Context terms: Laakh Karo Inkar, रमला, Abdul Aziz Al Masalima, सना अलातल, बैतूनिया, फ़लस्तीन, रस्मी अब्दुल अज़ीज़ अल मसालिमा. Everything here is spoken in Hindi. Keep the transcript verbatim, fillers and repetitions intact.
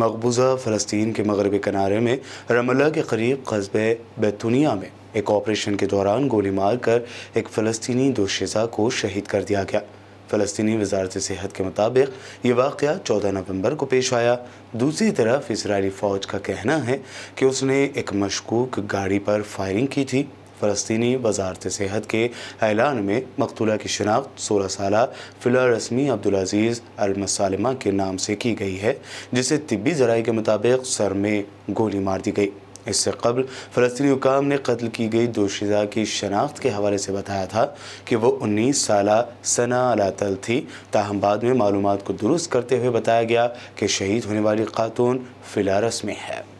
मकबूजा फ़लस्तीन के मगरबी किनारे में रमला के करीब कस्बे बैतूनिया में एक ऑपरेशन के दौरान गोली मारकर एक फ़लस्तीनी दोशज़ा को शहीद कर दिया गया। फ़लस्तीनी वज़ारत सेहत के मुताबिक ये वाक़या चौदह नवंबर को पेश आया। दूसरी तरफ इसराइली फ़ौज का कहना है कि उसने एक मशकूक गाड़ी पर फायरिंग की थी। फ़लस्तीनी वज़ारत सेहत के ऐलान में मकतूला की शनाख्त सोलह साल फ़िला रस्मी अब्दुल अज़ीज़ अल मसालिमा के नाम से की गई है, जिसे तिब्बी ज़राए के मुताबिक सर में गोली मार दी गई। इससे कबल फ़लस्तीनी हुकाम ने कत्ल की गई दोशिज़ा की शनाख्त के हवाले से बताया था कि वह उन्नीस साल सना अलातल थी। ताहम बाद में मालूमात को दुरुस्त करते हुए बताया गया कि शहीद होने वाली खातून फ़िला रस्मी है।